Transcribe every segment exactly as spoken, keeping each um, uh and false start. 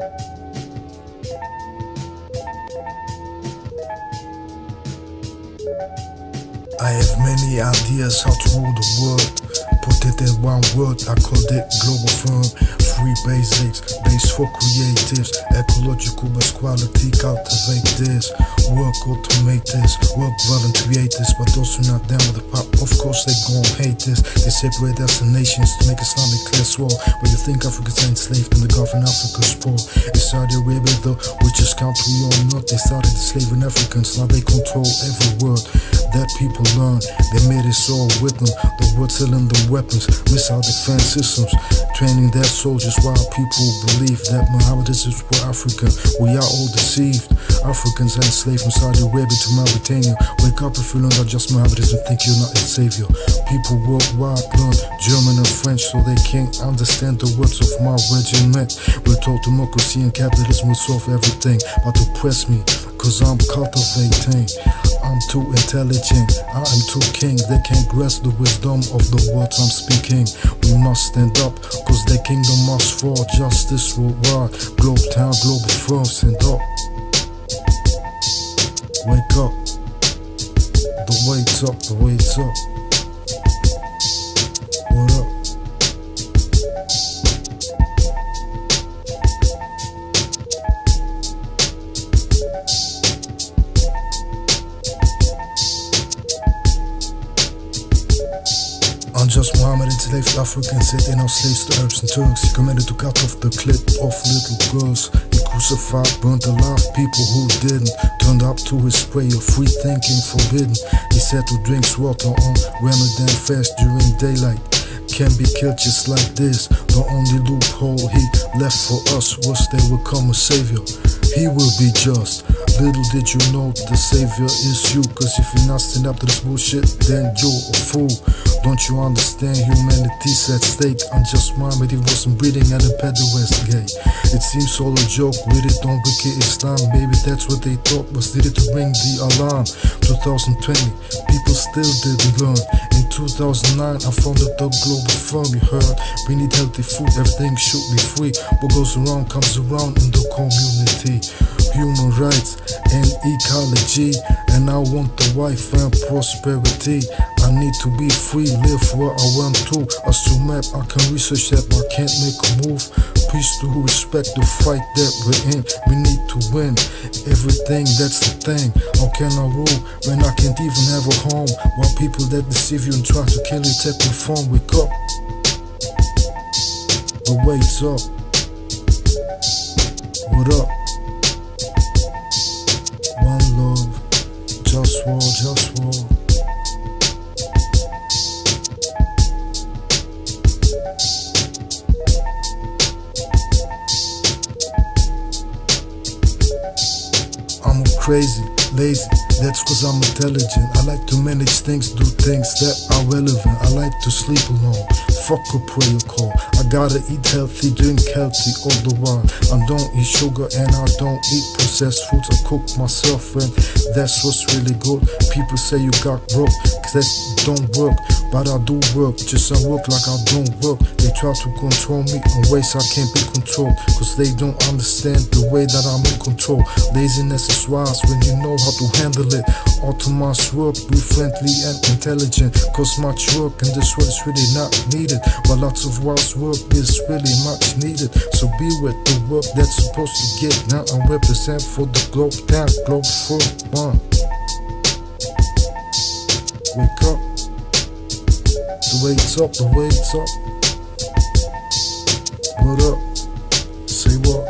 I have many ideas how to rule the world. Put it in one word, I call it Globalfirm. Free basics, base for creatives. Ecological best quality, cultivate this. Work automators, work volunteers, but also not down with the pop. Of course they gon' hate this. They separate us in nations to make Islamic class war. But you think Africans ain't enslaved in the Gulf and Africa's poor. In Saudi Arabia though, which is country or not, they started enslaving Africans, now they control every world. That people learn, they made it all with them. The world selling them weapons, missile defense systems, training their soldiers while people believe that Muhammad is for Africa. We are all deceived. Africans are enslaved from Saudi Arabia to Mauritania. Wake up if you learn that just Muhammad is and think you're not a savior. People worldwide learn German and French so they can't understand the words of my regiment. We're told democracy and capitalism will solve everything, but oppress me, cause I'm cultivating. I'm too intelligent, I am too king. They can't grasp the wisdom of the words I'm speaking. We must stand up, cause their kingdom must fall. Justice worldwide, globe town, global firm, stand up. Wake up. The wait's up, the wait's up. What up? I'm just Muhammad, enslaved Africans, sitting on slaves to Arabs and Turks. He commanded to cut off the clip of little girls. He crucified, burnt alive people who didn't. Turned up to his prayer, free thinking forbidden. He said to drink water on Ramadan fast during daylight. Can be killed just like this. The only loophole he left for us was they would come a savior. He will be just. Little did you know the savior is you. Cause if you not stand up to this bullshit, then you're a fool. Don't you understand humanity's at stake? I'm just Muhammad, he wasn't breeding at a pederast gate. It seems all a joke, with it don't become Islam. Maybe that's what they thought was needed to ring the alarm. Twenty twenty, people still didn't learn. In two thousand nine, I founded the Globalfirm, you heard. We need healthy food, everything should be free. What goes around comes around in the community. Human rights and ecology, and I want the wife and prosperity. I need to be free, live where I want to. As to map, I can research that, but I can't make a move. Peace to respect the fight that we're in. We need to win everything, that's the thing. How can I rule when I can't even have a home? While people that deceive you and try to kill you take your phone, wake up. The wait's up. What up? JustWar, JustWar. I'm crazy, lazy, that's cause I'm intelligent. I like to manage things, do things that are relevant. I like to sleep alone, fuck a prayer call. I gotta eat healthy, drink healthy all the while. I don't eat sugar and I don't eat processed foods. I cook myself and that's what's really good. People say you got broke, cause that don't work. But I do work, just I work like I don't work. They try to control me in ways I can't be controlled. Cause they don't understand the way that I'm in control. Laziness is wise when you know how to handle it. Automate work, be friendly and intelligent. Cause much work in this world is really not needed. But lots of wise work is really much needed. So be with the work that's supposed to get now. I represent for the globe, that globe for one. Wake up. The wait's up, the wait's up. What up? Say what?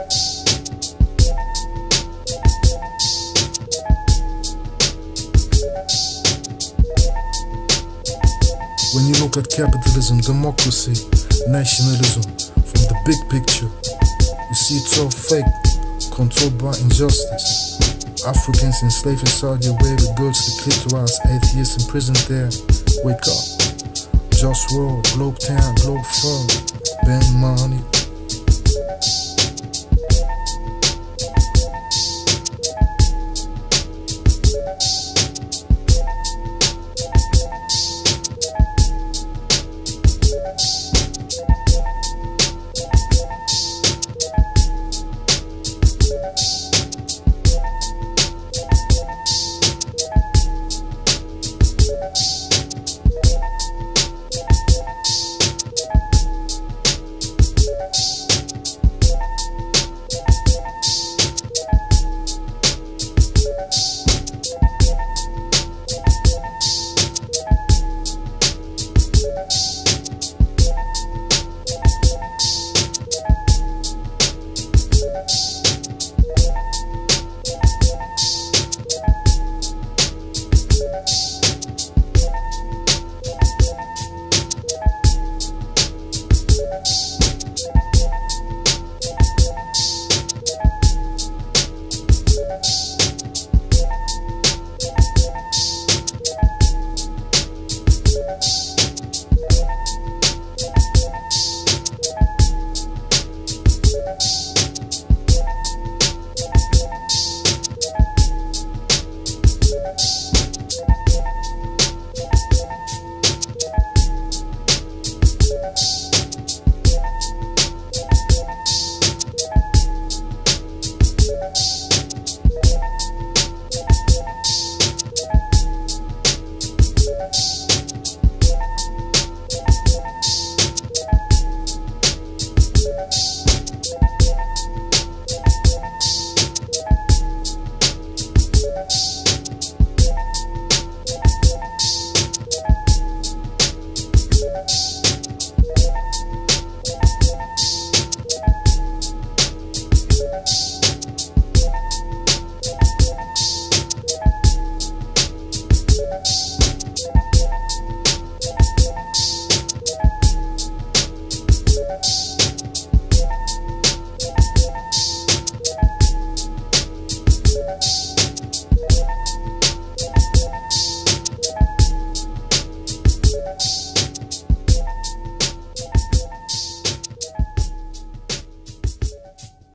When you look at capitalism, democracy, nationalism, from the big picture, you see it's all fake, controlled by injustice. Africans enslaved in Saudi Arabia, girls declitterized, atheists imprisoned there. Wake up. JustWar, Globe Town, Globe Firm, Ben Money.